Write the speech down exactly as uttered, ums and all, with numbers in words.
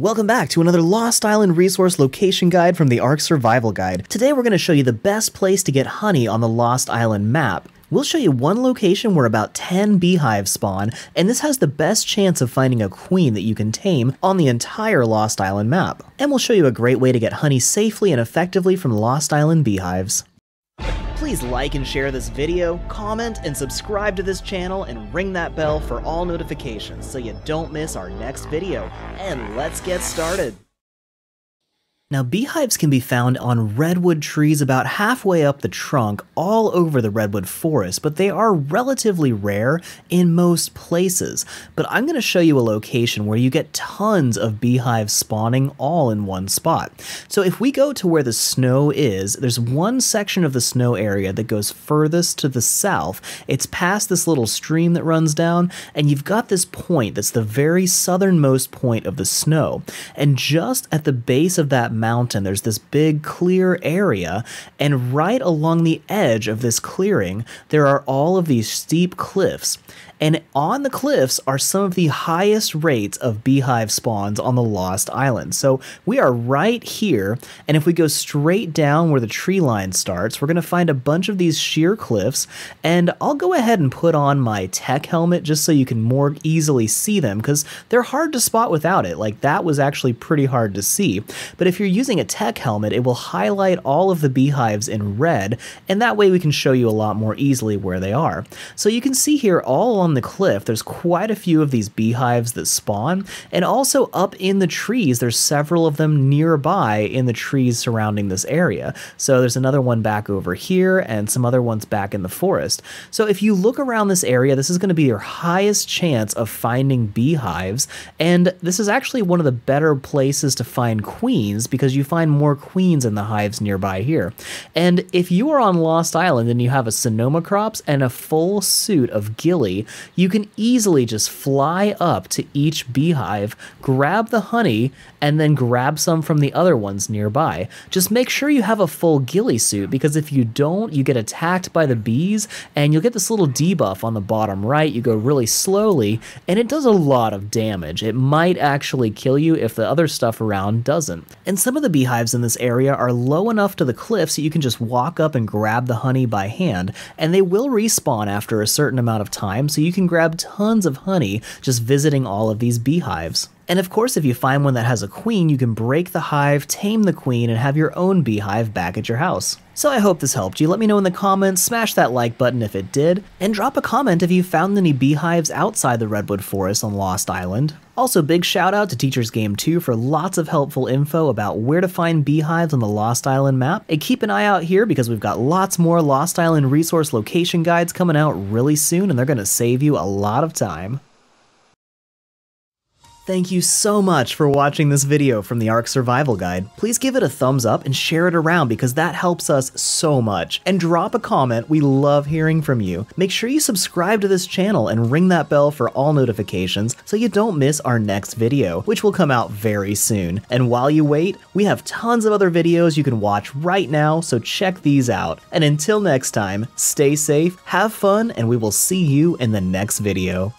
Welcome back to another Lost Island resource location guide from the Ark Survival Guide. Today we're going to show you the best place to get honey on the Lost Island map. We'll show you one location where about ten beehives spawn, and this has the best chance of finding a queen that you can tame on the entire Lost Island map. And we'll show you a great way to get honey safely and effectively from Lost Island beehives. Please like and share this video, comment and subscribe to this channel, and ring that bell for all notifications so you don't miss our next video. And let's get started! Now, beehives can be found on redwood trees about halfway up the trunk all over the redwood forest, but they are relatively rare in most places. But I'm going to show you a location where you get tons of beehives spawning all in one spot. So if we go to where the snow is, there's one section of the snow area that goes furthest to the south. It's past this little stream that runs down, and you've got this point that's the very southernmost point of the snow. And just at the base of that mountain, there's this big clear area, and right along the edge of this clearing there are all of these steep cliffs, and on the cliffs are some of the highest rates of beehive spawns on the Lost Island. So we are right here, and if we go straight down where the tree line starts, we're going to find a bunch of these sheer cliffs, and I'll go ahead and put on my tech helmet just so you can more easily see them, because they're hard to spot without it. Like, that was actually pretty hard to see, but if you're using a tech helmet, it will highlight all of the beehives in red, and that way we can show you a lot more easily where they are. So you can see here all along the cliff, there's quite a few of these beehives that spawn, and also up in the trees, there's several of them nearby in the trees surrounding this area. So there's another one back over here, and some other ones back in the forest. So if you look around this area, this is going to be your highest chance of finding beehives, and this is actually one of the better places to find queens, because you find more queens in the hives nearby here. And if you are on Lost Island and you have a Sinomacrops and a full suit of ghillie, you can easily just fly up to each beehive, grab the honey, and then grab some from the other ones nearby. Just make sure you have a full ghillie suit, because if you don't, you get attacked by the bees, and you'll get this little debuff on the bottom right. You go really slowly, and it does a lot of damage. It might actually kill you if the other stuff around doesn't. And some of the beehives in this area are low enough to the cliff so you can just walk up and grab the honey by hand, and they will respawn after a certain amount of time, so So you can grab tons of honey just visiting all of these beehives. And of course, if you find one that has a queen, you can break the hive, tame the queen, and have your own beehive back at your house. So I hope this helped you. Let me know in the comments, smash that like button if it did, and drop a comment if you found any beehives outside the redwood forest on Lost Island. Also, big shout out to Teachers Game two for lots of helpful info about where to find beehives on the Lost Island map. And keep an eye out here, because we've got lots more Lost Island resource location guides coming out really soon, and they're going to save you a lot of time. Thank you so much for watching this video from the Ark Survival Guide. Please give it a thumbs up and share it around, because that helps us so much. And drop a comment, we love hearing from you. Make sure you subscribe to this channel and ring that bell for all notifications so you don't miss our next video, which will come out very soon. And while you wait, we have tons of other videos you can watch right now, so check these out. And until next time, stay safe, have fun, and we will see you in the next video.